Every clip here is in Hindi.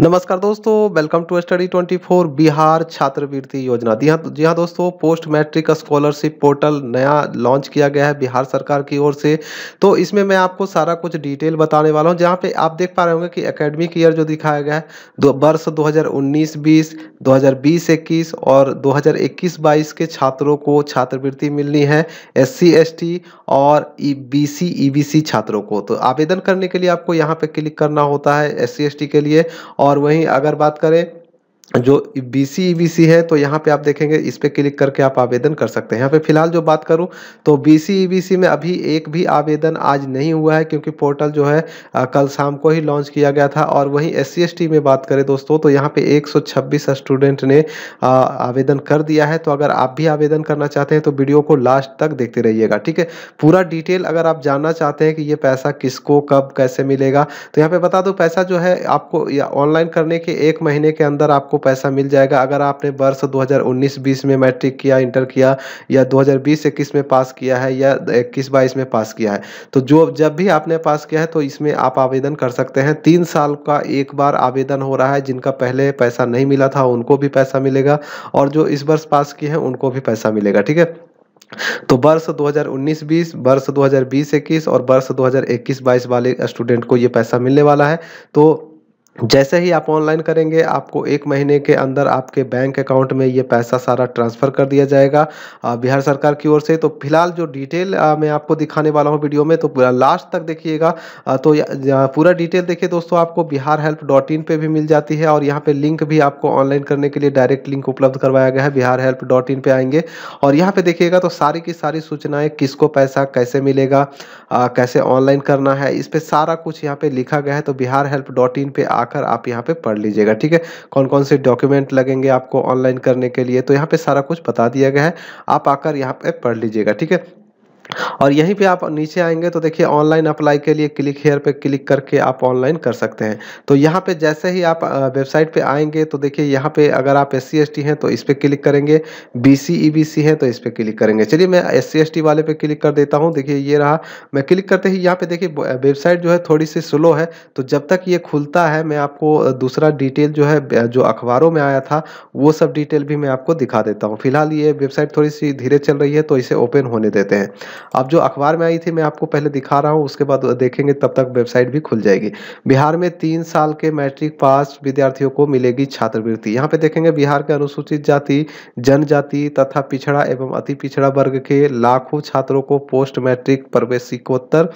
नमस्कार दोस्तों, वेलकम टू स्टडी 24 बिहार छात्रवृत्ति योजना। जी हाँ दोस्तों, पोस्ट मैट्रिक स्कॉलरशिप पोर्टल नया लॉन्च किया गया है बिहार सरकार की ओर से। तो इसमें मैं आपको सारा कुछ डिटेल बताने वाला हूँ, जहाँ पे आप देख पा रहे होंगे कि एकेडमिक ईयर जो दिखाया गया है वर्ष 2019-20, 2020-21 और 2021-22 के छात्रों को छात्रवृत्ति मिलनी है, SC ST और BC EBC छात्रों को। तो आवेदन करने के लिए आपको यहाँ पे क्लिक करना होता है SC ST के लिए। और वहीं अगर बात करें जो BC EBC है तो यहाँ पे आप देखेंगे, इस पे क्लिक करके आप आवेदन कर सकते हैं। यहाँ पे फिलहाल जो बात करूँ तो BC EBC में अभी एक भी आवेदन आज नहीं हुआ है, क्योंकि पोर्टल जो है कल शाम को ही लॉन्च किया गया था। और वहीं SC ST में बात करें दोस्तों तो यहाँ पे 126 स्टूडेंट ने आवेदन कर दिया है। तो अगर आप भी आवेदन करना चाहते हैं तो वीडियो को लास्ट तक देखते रहिएगा, ठीक है। पूरा डिटेल अगर आप जानना चाहते हैं कि ये पैसा किसको कब कैसे मिलेगा, तो यहाँ पर बता दो पैसा जो है आपको ऑनलाइन करने के 1 महीने के अंदर आपको पैसा मिल जाएगा। अगर आपने वर्ष 2019-20 में मैट्रिक किया, इंटर किया, या 2020-21 में पास किया है, या 21-22 में पास किया है, तो जो जब भी आपने पास किया है तो इसमें आप आवेदन कर सकते हैं। 3 साल का एक बार आवेदन हो रहा है। जिनका पहले पैसा नहीं मिला था उनको भी पैसा मिलेगा, और जो इस वर्ष पास किए हैं उनको भी पैसा मिलेगा, ठीक है। तो वर्ष 2019-20, वर्ष 2020-21 और वर्ष 2021-22 वाले स्टूडेंट को ये पैसा मिलने वाला है। तो जैसे ही आप ऑनलाइन करेंगे आपको 1 महीने के अंदर आपके बैंक अकाउंट में ये पैसा सारा ट्रांसफ़र कर दिया जाएगा बिहार सरकार की ओर से। तो फिलहाल जो डिटेल मैं आपको दिखाने वाला हूँ वीडियो में, तो लास्ट तक देखिएगा। तो पूरा डिटेल देखिए दोस्तों, आपको biharhelp.in पे भी मिल जाती है, और यहाँ पे लिंक भी आपको ऑनलाइन करने के लिए डायरेक्ट लिंक उपलब्ध करवाया गया है। biharhelp.in पे आएंगे और यहाँ पर देखिएगा तो सारी की सारी सूचनाएँ, किसको पैसा कैसे मिलेगा, कैसे ऑनलाइन करना है, इस पर सारा कुछ यहाँ पर लिखा गया है। तो biharhelp.in पे आकर आप यहाँ पे पढ़ लीजिएगा, ठीक है, कौन कौन से डॉक्यूमेंट लगेंगे आपको ऑनलाइन करने के लिए। तो यहाँ पे सारा कुछ बता दिया गया है, आप आकर यहाँ पे पढ़ लीजिएगा, ठीक है। और यहीं पे आप नीचे आएंगे तो देखिए ऑनलाइन अप्लाई के लिए क्लिक हेयर पे क्लिक करके आप ऑनलाइन कर सकते हैं। तो यहाँ पे जैसे ही आप वेबसाइट पे आएंगे तो देखिए यहाँ पे अगर आप SC ST हैं तो इस पे क्लिक करेंगे, BC EBC हैं तो इस पे क्लिक करेंगे। चलिए मैं SC ST वाले पे क्लिक कर देता हूँ। देखिए ये रहा, मैं क्लिक करते ही यहाँ पे देखिए वेबसाइट जो है थोड़ी सी स्लो है। तो जब तक ये खुलता है मैं आपको दूसरा डिटेल जो है, जो अखबारों में आया था, वो सब डिटेल भी मैं आपको दिखा देता हूँ। फिलहाल ये वेबसाइट थोड़ी सी धीरे चल रही है तो इसे ओपन होने देते हैं। अब जो अखबार में आई थी मैं आपको पहले दिखा रहा हूँ, उसके बाद देखेंगे, तब तक वेबसाइट भी खुल जाएगी। बिहार में 3 साल के मैट्रिक पास विद्यार्थियों को मिलेगी छात्रवृत्ति। यहाँ पे देखेंगे बिहार के अनुसूचित जाति, जनजाति तथा पिछड़ा एवं अति पिछड़ा वर्ग के लाखों छात्रों को पोस्ट मैट्रिक प्रवेशिकोत्तर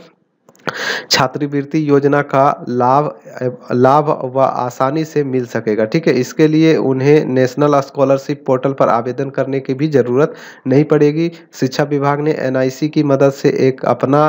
छात्रवृत्ति योजना का लाभ व आसानी से मिल सकेगा, ठीक है। इसके लिए उन्हें नेशनल स्कॉलरशिप पोर्टल पर आवेदन करने की भी ज़रूरत नहीं पड़ेगी। शिक्षा विभाग ने NIC की मदद से एक अपना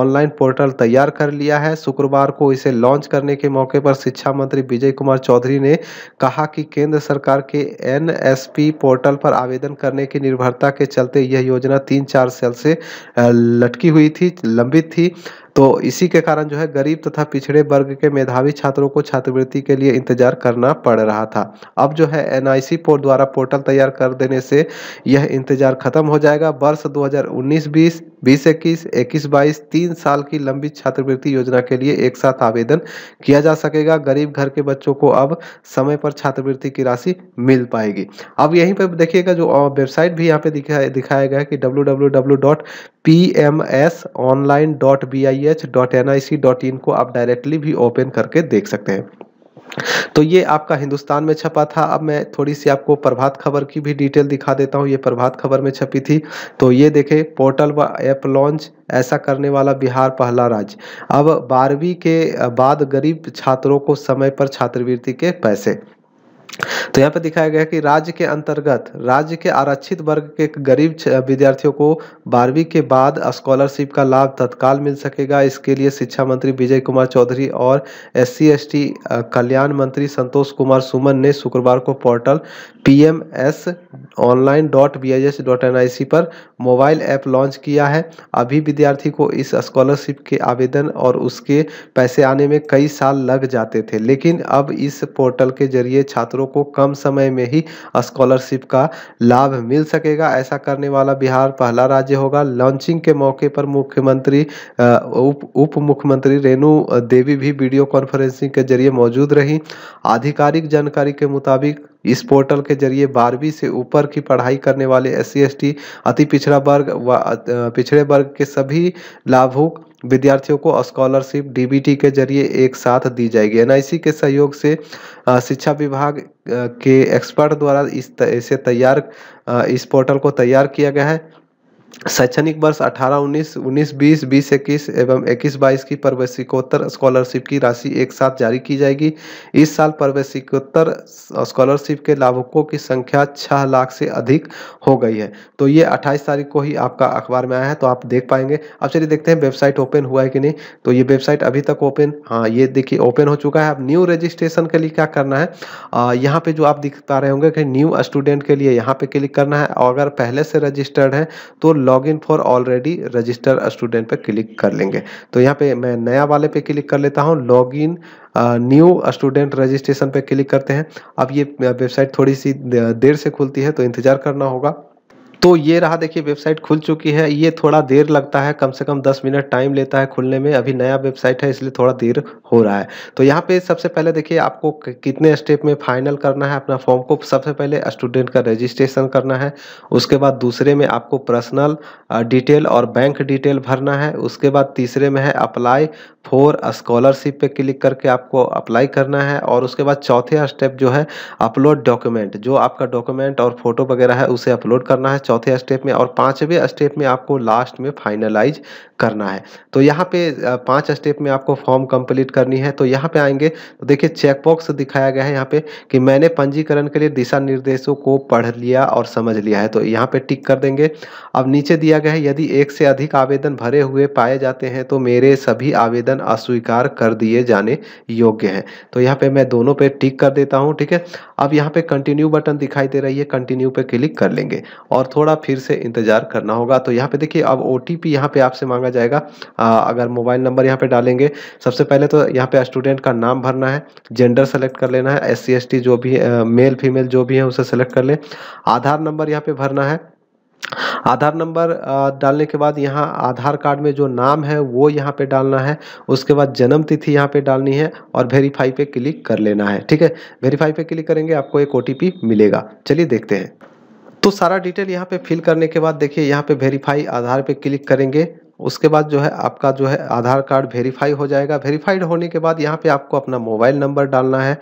ऑनलाइन पोर्टल तैयार कर लिया है। शुक्रवार को इसे लॉन्च करने के मौके पर शिक्षा मंत्री विजय कुमार चौधरी ने कहा कि केंद्र सरकार के NSP पोर्टल पर आवेदन करने की निर्भरता के चलते यह योजना 3-4 साल से लटकी हुई थी, लंबित थी। तो इसी के कारण जो है गरीब तथा पिछड़े वर्ग के मेधावी छात्रों को छात्रवृत्ति के लिए इंतजार करना पड़ रहा था। अब जो है NIC द्वारा पोर्टल तैयार कर देने से यह इंतजार खत्म हो जाएगा। वर्ष 2019-20, 20-21, 21-22 3 साल की लंबी छात्रवृत्ति योजना के लिए एक साथ आवेदन किया जा सकेगा। गरीब घर के बच्चों को अब समय पर छात्रवृत्ति की राशि मिल पाएगी। अब यहीं पर देखिएगा जो वेबसाइट भी यहाँ पे दिखाया गया है कि www.pmsonline.bih.nic.in को आप डायरेक्टली भी ओपन करके देख सकते हैं। तो ये आपका हिंदुस्तान में छपा था। अब मैं थोड़ी सी आपको प्रभात खबर की भी डिटेल दिखा देता हूँ। ये प्रभात खबर में छपी थी। तो ये देखें, पोर्टल व ऐप लॉन्च, ऐसा करने वाला बिहार पहला राज्य। अब 12वीं के बाद गरीब छात्रों को समय पर छात्रवृत्ति के पैसे। तो यहाँ पे दिखाया गया कि राज्य के अंतर्गत राज्य के आरक्षित वर्ग के गरीब विद्यार्थियों को 12वीं के बाद स्कॉलरशिप का लाभ तत्काल मिल सकेगा। इसके लिए शिक्षा मंत्री विजय कुमार चौधरी और SC ST कल्याण मंत्री संतोष कुमार सुमन ने शुक्रवार को पोर्टल pmsonline.bih.nic पर मोबाइल ऐप लॉन्च किया है। अभी विद्यार्थी को इस स्कॉलरशिप के आवेदन और उसके पैसे आने में कई साल लग जाते थे, लेकिन अब इस पोर्टल के जरिए छात्र छात्रों को कम समय में ही स्कॉलरशिप का लाभ मिल सकेगा। ऐसा करने वाला बिहार पहला राज्य होगा। लॉन्चिंग के मौके पर मुख्यमंत्री उप मुख्यमंत्री रेणु देवी भी वीडियो कॉन्फ्रेंसिंग के जरिए मौजूद रही। आधिकारिक जानकारी के मुताबिक इस पोर्टल के जरिए 12वीं से ऊपर की पढ़ाई करने वाले SC ST अति पिछड़ा वर्ग व पिछड़े वर्ग के सभी लाभुक विद्यार्थियों को स्कॉलरशिप DBT के जरिए एक साथ दी जाएगी। NIC के सहयोग से शिक्षा विभाग के एक्सपर्ट द्वारा इस पोर्टल को तैयार किया गया है। शैक्षणिक वर्ष 18-19, 19-20, 20-21 एवं 21-22 की प्रवेशिकोत्तर स्कॉलरशिप की राशि एक साथ जारी की जाएगी। इस साल प्रवेशिकोत्तर स्कॉलरशिप के लाभुकों की संख्या 6 लाख से अधिक हो गई है। तो ये 28 तारीख को ही आपका अखबार में आया है, तो आप देख पाएंगे। अब चलिए देखते हैं वेबसाइट ओपन हुआ है कि नहीं। तो ये वेबसाइट अभी तक ओपन, हाँ ये देखिए ओपन हो चुका है। अब न्यू रजिस्ट्रेशन के लिए क्या करना है, यहाँ पे जो आप दिख पा रहे होंगे कि न्यू स्टूडेंट के लिए यहाँ पे क्लिक करना है। और अगर पहले से रजिस्टर्ड है तो log in for already registered student पे क्लिक कर लेंगे। तो यहाँ पे मैं नया वाले पे क्लिक कर लेता हूँ, log in new student registration पे क्लिक करते हैं। अब ये वेबसाइट थोड़ी सी देर से खुलती है तो इंतजार करना होगा। तो ये रहा, देखिए वेबसाइट खुल चुकी है। ये थोड़ा देर लगता है, कम से कम 10 मिनट टाइम लेता है खुलने में। अभी नया वेबसाइट है इसलिए थोड़ा देर हो रहा है। तो यहाँ पे सबसे पहले देखिए आपको कितने स्टेप में फाइनल करना है अपना फॉर्म को। सबसे पहले स्टूडेंट का रजिस्ट्रेशन करना है, उसके बाद दूसरे में आपको पर्सनल डिटेल और बैंक डिटेल भरना है, उसके बाद तीसरे में है अप्लाई फॉर स्कॉलरशिप पे क्लिक करके आपको अप्लाई करना है, और उसके बाद चौथे स्टेप जो है अपलोड डॉक्यूमेंट, जो आपका डॉक्यूमेंट और फोटो वगैरह है उसे अपलोड करना है चौथे स्टेप में, और पांचवें स्टेप में आपको लास्ट में फाइनलाइज करना है। तो यहाँ पे 5 स्टेप में आपको फॉर्म कंप्लीट करनी है। तो यहाँ पे आएंगे तो देखिए चेकबॉक्स दिखाया गया है यहाँ पे कि मैंने पंजीकरण के लिए दिशा निर्देशों को पढ़ लिया और समझ लिया है, तो यहाँ पे टिक कर देंगे। अब नीचे दिया गया है यदि 1 से अधिक आवेदन भरे हुए पाए जाते हैं तो मेरे सभी आवेदन अस्वीकार कर दिए जाने योग्य हैं, तो यहाँ पे मैं दोनों पे टिक कर देता हूँ। ठीक है, अब यहाँ पे कंटिन्यू बटन दिखाई दे रही है, कंटिन्यू पे क्लिक कर लेंगे और थोड़ा फिर से इंतजार करना होगा। तो यहाँ पे देखिए अब OTP यहाँ पे आपसे मांगा जाएगा। अगर मोबाइल नंबर यहाँ पे डालेंगे, सबसे पहले तो यहाँ पे स्टूडेंट का नाम भरना है, जेंडर सेलेक्ट कर लेना है, SC ST जो भी मेल फीमेल जो भी है उसे सेलेक्ट कर लें। आधार नंबर यहाँ पे भरना है। आधार नंबर डालने के बाद यहाँ आधार कार्ड में जो नाम है वो यहाँ पे डालना है, उसके बाद जन्म तिथि यहाँ पे डालनी है और वेरीफाई पे क्लिक कर लेना है। ठीक है, वेरीफाई पे क्लिक करेंगे आपको एक OTP मिलेगा। चलिए देखते हैं। तो सारा डिटेल यहाँ पे फिल करने के बाद देखिए यहाँ पे वेरीफाई आधार पे क्लिक करेंगे, उसके बाद जो है आपका जो है आधार कार्ड वेरीफाई हो जाएगा। वेरीफाइड होने के बाद यहाँ पे आपको अपना मोबाइल नंबर डालना है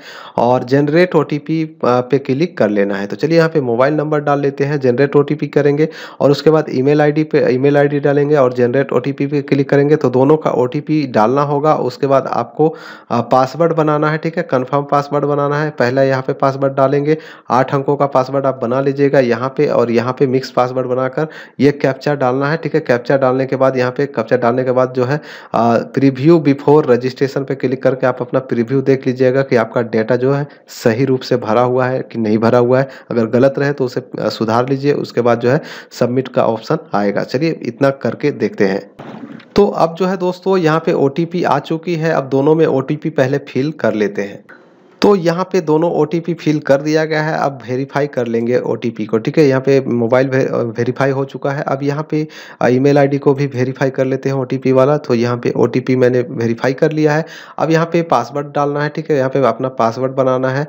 और जनरेट OTP पे क्लिक कर लेना है। तो चलिए यहाँ पे मोबाइल नंबर डाल लेते हैं, जनरेट OTP करेंगे, और उसके बाद ईमेल आईडी डालेंगे और जनरेट OTP पे क्लिक करेंगे। तो दोनों का OTP डालना होगा। उसके बाद आपको पासवर्ड बनाना है। ठीक है, कन्फर्म पासवर्ड बनाना है। पहले यहाँ पे पासवर्ड डालेंगे, 8 अंकों का पासवर्ड आप बना लीजिएगा यहाँ पे, और यहाँ पे मिक्स पासवर्ड बनाकर ये कैप्चा डालना है। ठीक है, कैप्चा डालने के बाद कैप्चा डालने के बाद जो है प्रीव्यू बिफोर रजिस्ट्रेशन पे क्लिक करके आप अपना प्रीव्यू देख लीजिएगा कि आपका डेटा जो है सही रूप से भरा हुआ है कि नहीं भरा हुआ है। अगर गलत रहे तो उसे सुधार लीजिए। उसके बाद जो है सबमिट का ऑप्शन आएगा। चलिए इतना करके देखते हैं। तो अब जो है दोस्तों यहाँ पे OTP आ चुकी है। अब दोनों में OTP पहले फिल कर लेते हैं। तो यहाँ पे दोनों OTP फिल कर दिया गया है। अब वेरीफाई कर लेंगे OTP को। ठीक है, यहाँ पे मोबाइल वेरीफाई हो चुका है। अब यहाँ पे ईमेल आईडी को भी वेरीफाई कर लेते हैं OTP वाला। तो यहाँ पे OTP मैंने वेरीफाई कर लिया है। अब यहाँ पे पासवर्ड डालना है। ठीक है, यहाँ पे अपना पासवर्ड बनाना है।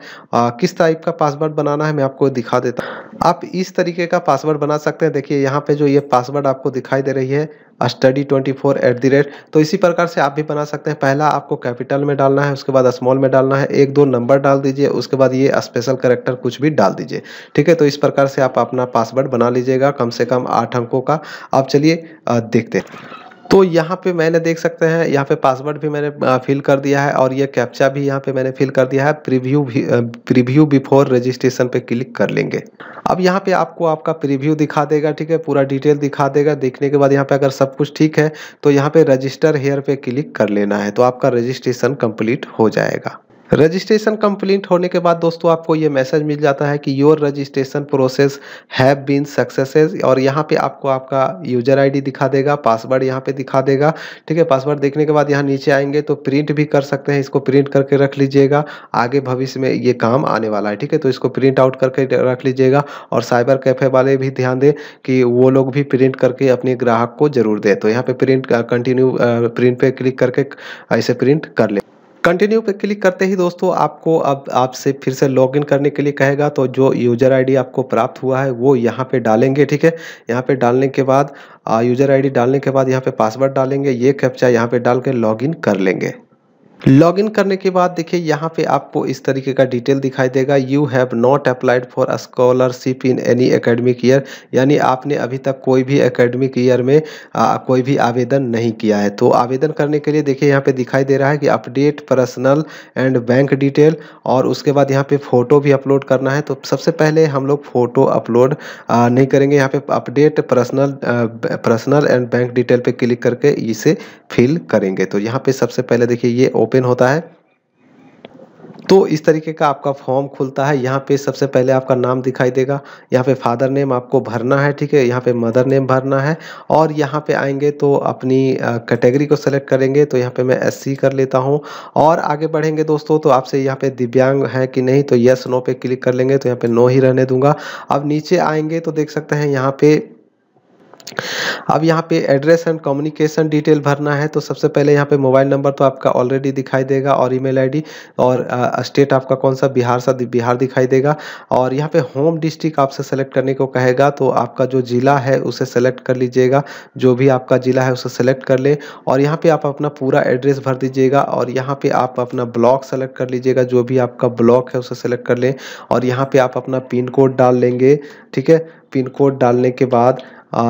किस टाइप का पासवर्ड बनाना है मैं आपको दिखा देता हूँ। आप इस तरीके का पासवर्ड बना सकते हैं। देखिए यहाँ पे जो ये पासवर्ड आपको दिखाई दे रही है study24@, तो इसी प्रकार से आप भी बना सकते हैं। पहला आपको कैपिटल में डालना है, उसके बाद स्मॉल में डालना है, 1-2 नंबर डाल दीजिए, उसके बाद ये स्पेशल कैरेक्टर कुछ भी डाल दीजिए। ठीक है, तो इस प्रकार से आप अपना पासवर्ड बना लीजिएगा, कम से कम 8 अंकों का। आप चलिए देखते हैं। तो यहाँ पे मैंने देख सकते हैं यहाँ पे पासवर्ड भी मैंने फिल कर दिया है और ये कैप्चा भी यहाँ पे मैंने फिल कर दिया है। प्रीव्यू बिफोर रजिस्ट्रेशन पे क्लिक कर लेंगे। अब यहाँ पे आपको आपका प्रीव्यू दिखा देगा। ठीक है, पूरा डिटेल दिखा देगा। देखने के बाद यहाँ पे अगर सब कुछ ठीक है तो यहाँ पे रजिस्टर हेयर पे क्लिक कर लेना है, तो आपका रजिस्ट्रेशन कंप्लीट हो जाएगा। रजिस्ट्रेशन कंप्लीट होने के बाद दोस्तों आपको ये मैसेज मिल जाता है कि your registration process have been successes और यहाँ पे आपको आपका यूजर आईडी दिखा देगा, पासवर्ड यहाँ पे दिखा देगा। ठीक है, पासवर्ड देखने के बाद यहाँ नीचे आएंगे तो प्रिंट भी कर सकते हैं, इसको प्रिंट करके रख लीजिएगा, आगे भविष्य में ये काम आने वाला है। ठीक है, तो इसको प्रिंट आउट करके रख लीजिएगा और साइबर कैफे वाले भी ध्यान दें कि वो लोग भी प्रिंट करके अपने ग्राहक को जरूर दें। तो यहाँ पे प्रिंट कंटिन्यू प्रिंट पे क्लिक करके ऐसे प्रिंट कर ले। कंटिन्यू पे क्लिक करते ही दोस्तों आपको अब आपसे फिर से लॉगिन करने के लिए कहेगा, तो जो यूजर आईडी आपको प्राप्त हुआ है वो यहाँ पे डालेंगे। ठीक है, यहाँ पे डालने के बाद यूजर आईडी डालने के बाद यहाँ पे पासवर्ड डालेंगे, ये कैप्चा यहाँ पे डाल के लॉगिन कर लेंगे। लॉगिन करने के बाद देखिए यहाँ पे आपको इस तरीके का डिटेल दिखाई देगा, you have not applied for scholarship in any academic year, यानी आपने अभी तक कोई भी एकेडमिक ईयर में कोई भी आवेदन नहीं किया है। तो आवेदन करने के लिए देखिए यहाँ पे दिखाई दे रहा है कि update personal and bank detail और उसके बाद यहाँ पे फोटो भी अपलोड करना है। तो सबसे पहले हम लोग फोटो अपलोड नहीं करेंगे, यहाँ पे update personal and bank detail पे क्लिक करके इसे फिल करेंगे। तो यहाँ पे सबसे पहले देखिए ये ओपन होता है, तो इस तरीके का आपका फॉर्म खुलता है। यहाँ पे सबसे पहले आपका नाम दिखाई देगा, यहाँ पे फादर नेम आपको भरना है। ठीक है, यहाँ पे मदर नेम भरना है और यहाँ पे आएंगे तो अपनी कैटेगरी को सेलेक्ट करेंगे। तो यहाँ पे मैं SC कर लेता हूँ और आगे बढ़ेंगे दोस्तों। तो आपसे यहाँ पे दिव्यांग है कि नहीं, तो यस नो पे क्लिक कर लेंगे, तो यहाँ पे नो ही रहने दूंगा। अब नीचे आएंगे तो देख सकते हैं यहाँ पे, अब यहाँ पे एड्रेस एंड कम्युनिकेशन डिटेल भरना है। तो सबसे पहले यहाँ पे मोबाइल नंबर तो आपका ऑलरेडी दिखाई देगा और ईमेल आईडी और स्टेट आपका कौन सा बिहार दिखाई देगा। और यहाँ पे होम डिस्ट्रिक्ट आपसे सेलेक्ट करने को कहेगा, तो आपका जो ज़िला है उसे सेलेक्ट कर लीजिएगा, जो भी आपका ज़िला है उसे सेलेक्ट कर ले और यहाँ पर आप अपना पूरा एड्रेस भर दीजिएगा और यहाँ पर आप अपना ब्लॉक सेलेक्ट कर लीजिएगा, जो भी आपका ब्लॉक है उसे सेलेक्ट कर लें और यहाँ पर आप अपना पिन कोड डाल लेंगे। ठीक है, पिन कोड डालने के बाद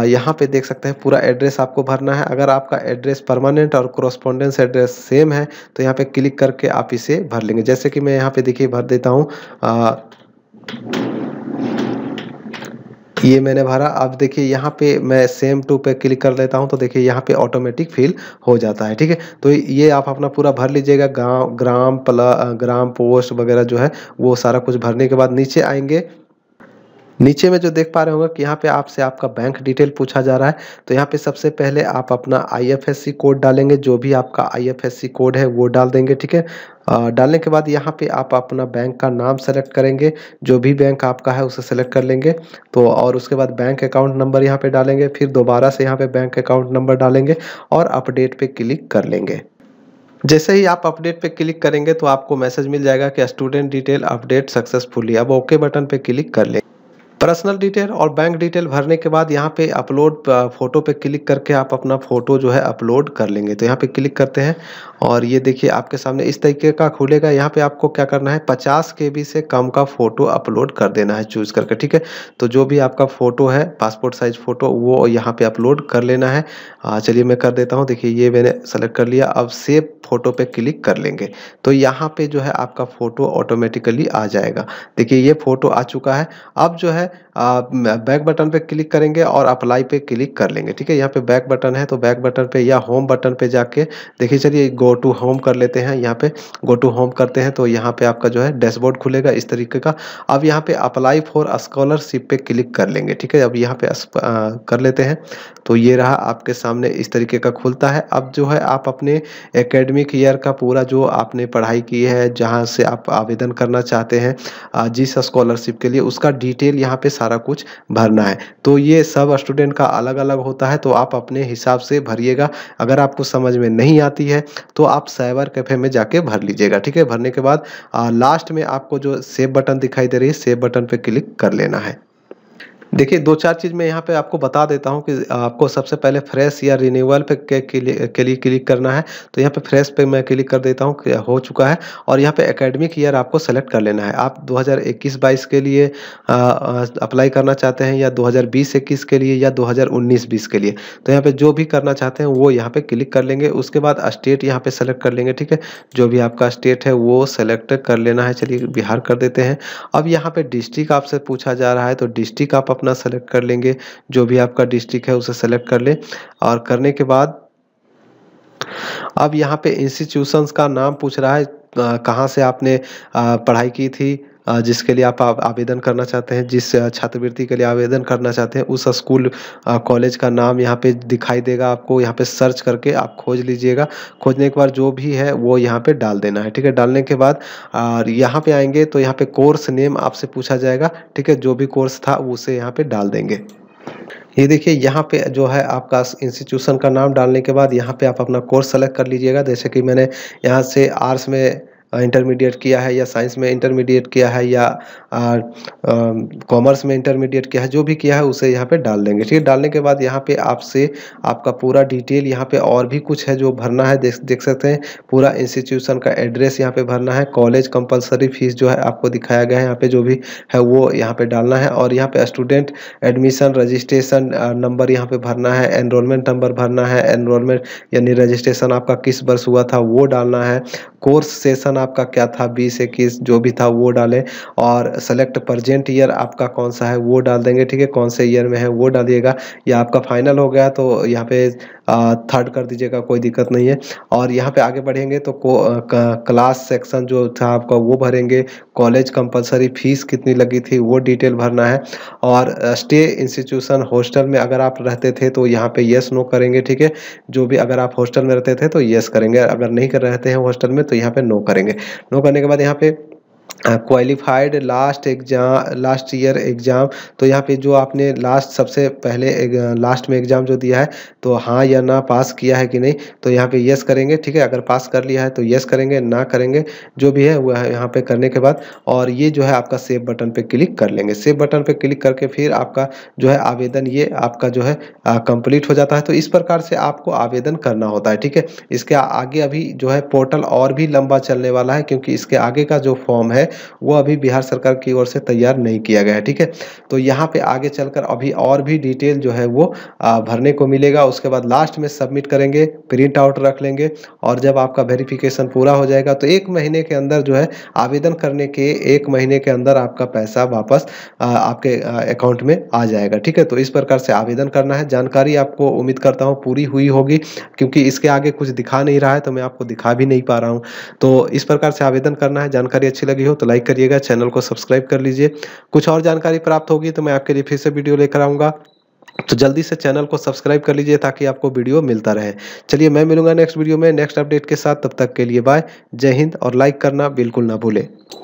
यहाँ पे देख सकते हैं पूरा एड्रेस आपको भरना है। अगर आपका एड्रेस परमानेंट और कॉरस्पॉन्डेंस एड्रेस सेम है तो यहाँ पे क्लिक करके आप इसे भर लेंगे, जैसे कि मैं यहाँ पे देखिए भर देता हूँ, ये मैंने भरा। अब देखिए यहाँ पे मैं सेम टू पे क्लिक कर लेता हूँ, तो देखिए यहाँ पे ऑटोमेटिक फिल हो जाता है। ठीक है, तो ये आप अपना पूरा भर लीजिएगा, गाँव ग्राम पोस्ट वगैरह जो है वो सारा कुछ भरने के बाद नीचे आएंगे। नीचे में जो देख पा रहे होंगे कि यहाँ पे आपसे आपका बैंक डिटेल पूछा जा रहा है, तो यहाँ पे सबसे पहले आप अपना IFSC कोड डालेंगे, जो भी आपका IFSC कोड है वो डाल देंगे। ठीक है, डालने के बाद यहाँ पे आप अपना बैंक का नाम सेलेक्ट करेंगे, जो भी बैंक आपका है उसे सेलेक्ट कर लेंगे। तो और उसके बाद बैंक अकाउंट नंबर यहाँ पे डालेंगे, फिर दोबारा से यहाँ पे बैंक अकाउंट नंबर डालेंगे और अपडेट पे क्लिक कर लेंगे। जैसे ही आप अपडेट पे क्लिक करेंगे तो आपको मैसेज मिल जाएगा कि स्टूडेंट डिटेल अपडेट सक्सेसफुली। अब ओके बटन पे क्लिक कर लेंगे। पर्सनल डिटेल और बैंक डिटेल भरने के बाद यहाँ पे अपलोड फोटो पे क्लिक करके आप अपना फ़ोटो जो है अपलोड कर लेंगे। तो यहाँ पे क्लिक करते हैं और ये देखिए आपके सामने इस तरीके का खुलेगा। यहाँ पे आपको क्या करना है, 50 KB से कम का फ़ोटो अपलोड कर देना है चूज़ करके। ठीक है, तो जो भी आपका फ़ोटो है पासपोर्ट साइज़ फ़ोटो वो यहाँ पर अपलोड कर लेना है। चलिए मैं कर देता हूँ, देखिए ये मैंने सेलेक्ट कर लिया। अब सेव फ़ोटो पर क्लिक कर लेंगे तो यहाँ पर जो है आपका फ़ोटो ऑटोमेटिकली आ जाएगा। देखिए ये फ़ोटो आ चुका है। अब जो है बैक बटन पे क्लिक करेंगे और अप्लाई पे क्लिक कर लेंगे। ठीक है, यहाँ पे बैक बटन है तो बैक बटन पे या होम बटन पे जाके देखिए, चलिए गो टू होम कर लेते हैं। यहाँ पे गो टू होम करते हैं तो यहाँ पे आपका जो है डैशबोर्ड खुलेगा इस तरीके का। अब यहाँ पे अप्लाई फॉर स्कॉलरशिप पे क्लिक कर लेंगे। ठीक है, अब यहाँ पे कर लेते हैं तो ये रहा आपके सामने इस तरीके का खुलता है। अब जो है आप अपने एकेडमिक ईयर का पूरा जो आपने पढ़ाई की है, जहाँ से आप आवेदन करना चाहते हैं जिस स्कॉलरशिप के लिए, उसका डिटेल यहाँ पे सारा कुछ भरना है। तो ये सब स्टूडेंट का अलग अलग होता है, तो आप अपने हिसाब से भरिएगा। अगर आपको समझ में नहीं आती है तो आप साइबर कैफे में जाके भर लीजिएगा। ठीक है, भरने के बाद लास्ट में आपको जो सेव बटन दिखाई दे रही है, सेव बटन पे क्लिक कर लेना है। देखिए दो चार चीज़ मैं यहाँ पे आपको बता देता हूँ कि आपको सबसे पहले फ्रेश या रिन्यूअल पे के लिए क्लिक करना है। तो यहाँ पे फ्रेश पे मैं क्लिक कर देता हूँ, हो चुका है। और यहाँ पे एकेडमिक ईयर आपको सेलेक्ट कर लेना है। आप 2021-22 के लिए अप्लाई करना चाहते हैं या 2020-21 के लिए या 2019-20 के लिए, तो यहाँ पर जो भी करना चाहते हैं वो यहाँ पर क्लिक कर लेंगे। उसके बाद स्टेट यहाँ पर सेलेक्ट कर लेंगे। ठीक है, जो भी आपका स्टेट है वो सेलेक्ट कर लेना है। चलिए बिहार कर देते हैं। अब यहाँ पर डिस्ट्रिक्ट आपसे पूछा जा रहा है, तो डिस्ट्रिक्ट आप अपना सेलेक्ट कर लेंगे, जो भी आपका डिस्ट्रिक्ट है उसे सेलेक्ट कर ले। और करने के बाद अब यहाँ पे इंस्टीट्यूशंस का नाम पूछ रहा है, कहाँ से आपने पढ़ाई की थी जिसके लिए आप आवेदन करना चाहते हैं, जिस छात्रवृत्ति के लिए आवेदन करना चाहते हैं, उस स्कूल कॉलेज का नाम यहाँ पे दिखाई देगा आपको। यहाँ पे सर्च करके आप खोज लीजिएगा। खोजने के बाद जो भी है वो यहाँ पे डाल देना है, ठीक है। डालने के बाद यहाँ पे आएंगे तो यहाँ पे कोर्स नेम आपसे पूछा जाएगा, ठीक है। जो भी कोर्स था उसे यहाँ पे डाल देंगे। ये देखिए यहाँ पे जो है आपका इंस्टीट्यूशन का नाम डालने के बाद यहाँ पे आप अपना कोर्स सेलेक्ट कर लीजिएगा। जैसे कि मैंने यहाँ से आर्ट्स में इंटरमीडिएट किया है, या साइंस में इंटरमीडिएट किया है, या कॉमर्स में इंटरमीडिएट किया है, जो भी किया है उसे यहाँ पे डाल देंगे, ठीक है। डालने के बाद यहाँ पे आपसे आपका पूरा डिटेल यहाँ पे और भी कुछ है जो भरना है, देख सकते हैं। पूरा इंस्टीट्यूशन का एड्रेस यहाँ पे भरना है। कॉलेज कंपलसरी फीस जो है आपको दिखाया गया है, यहाँ पे जो भी है वो यहाँ पे डालना है। और यहाँ पे स्टूडेंट एडमिशन रजिस्ट्रेशन नंबर यहाँ पे भरना है, एनरोलमेंट नंबर भरना है, एनरोलमेंट यानी रजिस्ट्रेशन आपका किस वर्ष हुआ था वो डालना है। कोर्स सेशन आपका क्या था, 20-21 जो भी था वो डालें। और सेलेक्ट प्रजेंट ईयर आपका कौन सा है वो डाल देंगे, ठीक है। कौन से ईयर में है वो डालिएगा। या आपका फाइनल हो गया तो यहाँ पे थर्ड कर दीजिएगा, कोई दिक्कत नहीं है। और यहाँ पे आगे बढ़ेंगे तो क्लास सेक्शन जो था आपका वो भरेंगे। कॉलेज कंपलसरी फीस कितनी लगी थी वो डिटेल भरना है। और स्टे इंस्टीट्यूशन हॉस्टल में अगर आप रहते थे तो यहाँ पे येस नो करेंगे, ठीक है। जो भी अगर आप हॉस्टल में रहते थे तो येस करेंगे, अगर नहीं रहते हैं हॉस्टल में तो यहाँ पे नो करेंगे। नो करने के बाद यहाँ पे क्वालिफाइड लास्ट ईयर एग्ज़ाम, तो यहाँ पे जो आपने लास्ट सबसे पहले लास्ट में एग्ज़ाम जो दिया है तो हाँ या ना पास किया है कि नहीं, तो यहाँ पे यस करेंगे, ठीक है। अगर पास कर लिया है तो यस करेंगे, ना करेंगे जो भी है वह यहाँ पे करने के बाद। और ये जो है आपका सेव बटन पे क्लिक कर लेंगे। सेव बटन पे क्लिक करके फिर आपका जो है आवेदन ये आपका जो है कंप्लीट हो जाता है। तो इस प्रकार से आपको आवेदन करना होता है, ठीक है। इसके आगे अभी जो है पोर्टल और भी लंबा चलने वाला है, क्योंकि इसके आगे का जो फॉर्म है वो अभी बिहार सरकार की ओर से तैयार नहीं किया गया है, ठीक है। तो यहाँ पे आगे चलकर अभी और भी डिटेल जो है वो भरने को मिलेगा। उसके बाद लास्ट में सबमिट करेंगे, प्रिंट आउट रख लेंगे। और जब आपका वेरिफिकेशन पूरा हो जाएगा तो 1 महीने के अंदर जो है आवेदन करने के 1 महीने के अंदर आपका पैसा वापस आपके अकाउंट में आ जाएगा, ठीक है। तो इस प्रकार से आवेदन करना है। जानकारी आपको उम्मीद करता हूँ पूरी हुई होगी, क्योंकि इसके आगे कुछ दिखा नहीं रहा है तो मैं आपको दिखा भी नहीं पा रहा हूँ। तो इस प्रकार से आवेदन करना है। जानकारी अच्छी लगी हो तो लाइक करिएगा, चैनल को सब्सक्राइब कर लीजिए। कुछ और जानकारी प्राप्त होगी तो मैं आपके लिए फिर से वीडियो लेकर आऊँगा, तो जल्दी से चैनल को सब्सक्राइब कर लीजिए ताकि आपको वीडियो मिलता रहे। चलिए, मैं मिलूंगा नेक्स्ट वीडियो में नेक्स्ट अपडेट के साथ। तब तक के लिए बाय, जय हिंद। और लाइक करना बिल्कुल ना भूलें।